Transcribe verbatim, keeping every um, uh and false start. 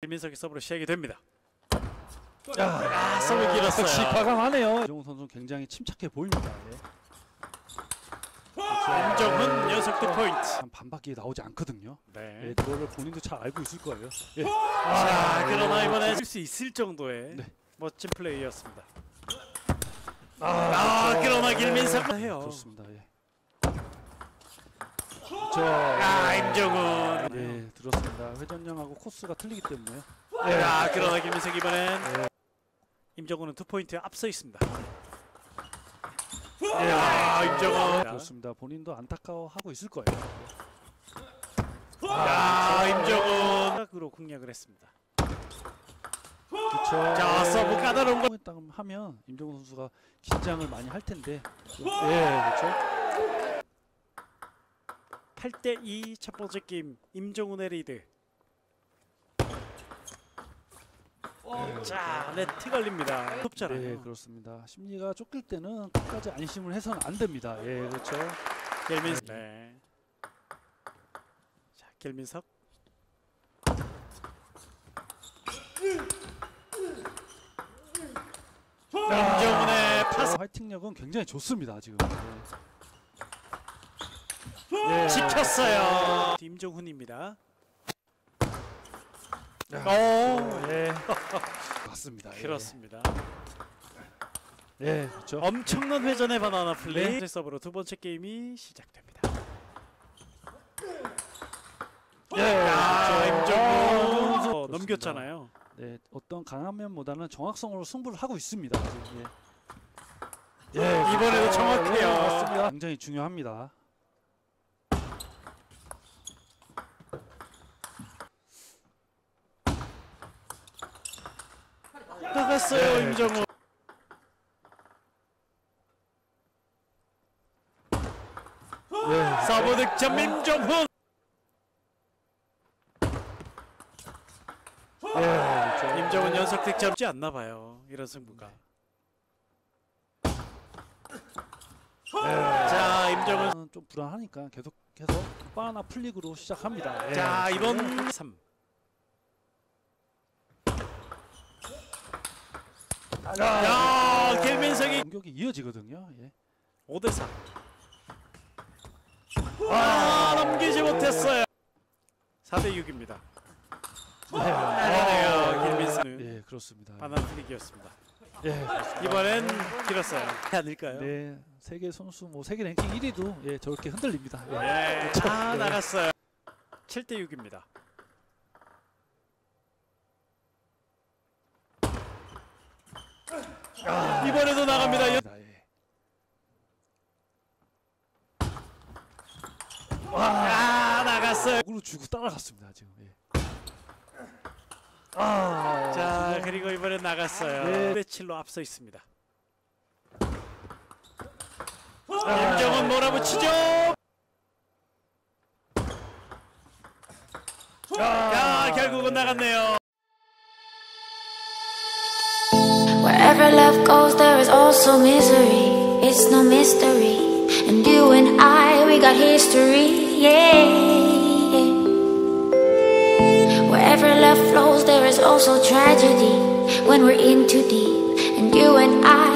길민석의 서브로 시작이 됩니다. 야, 아, 서브 아, 길었어요. 역시 과감하네요. 임종훈 선수 굉장히 침착해 보입니다. 임종훈 네. 연속 두 포인트. 한 반밖에 나오지 않거든요. 네. 그거를 네, 본인도 잘 알고 있을 거예요. 예. 아, 아, 그러나 이번에 할 수 있을 정도의 네, 멋진 플레이였습니다. 아, 아, 아 그러나 길민석 네, 해요. 좋습니다. 예. 저, 아, 임종훈. 네, 들었습니다. 회전량하고 코스가 틀리기 때문에. 네. 아, 그러나 길민석 이번엔 네, 임종훈은 두 포인트 앞서 있습니다. 네. 아, 임종훈. 그렇습니다. 본인도 안타까워하고 있을 거예요. 아, 아, 임종훈. 생각으로 공략을 했습니다. 그쵸. 자, 서브 까다로운 거 했다 하면 임종훈 선수가 긴장을 많이 할 텐데. 예, 네, 그렇죠. 팔 대 이 첫 번째 게임 임종훈의 리드. 네. 자, 네트 걸립니다. 좁잖아요. 네, 그렇습니다. 심리가 쫓길 때는 끝까지 안심을 해서는 안 됩니다. 예, 네, 그렇죠. 길민석. 네. 자, 길민석. 임종훈의 파스. 화이팅력은 굉장히 좋습니다, 지금. 네. 예. 지켰어요. 임종훈입니다. 오, 예. 맞습니다. 예. 그렇습니다. 예, 그렇죠. 엄청난 회전의 바나나 플레이. 네. 서브로 두 번째 게임이 시작됩니다. 예, 아, 임종훈 어, 넘겼잖아요. 네, 어떤 강한 면보다는 정확성으로 승부를 하고 있습니다. 예, 예. 이번에도 정확해요. 예, 맞습니다. 굉장히 중요합니다. 나갔어요. 네. 임종훈. 네. 서브 득점 네, 임종훈. 네. 임종훈 연속 득점 쉽지 않나 봐요, 이런 승부가. 네. 자, 임종훈 좀 불안하니까 계속해서 바나나 플릭으로 시작합니다. 네. 자, 이번 삼. 야, 야, 길민석이 공격이 이어지거든요. 예. 오 대 사. 아, 넘기지 못했어요. 사 대 육입니다. 잘하네요, 길민석. 예, 그렇습니다. 바나나 플릭이었습니다. 예, 그렇습니다. 이번엔 길었어요. 아닐까요? 네, 세계 선수 뭐 세계 랭킹 일 위도 예, 저렇게 흔들립니다. 예, 예. 아, 예. 나갔어요. 칠 대 육입니다. 아, 이번에도 아, 나갑니다. 아, 예. 와, 아, 나갔어요. 목으로 주고 따라갔습니다, 지금. 예. 아, 자, 아, 그리고 이번엔 나갔어요. 네. 오 대 칠로 앞서 있습니다. 아, 임종훈 몰아붙이죠. 아, 야, 결국은 나갔네요. Wherever love goes, there is also misery. It's no mystery. And you and I, we got history, yeah, yeah. Wherever love flows, there is also tragedy. When we're in too deep. And you and I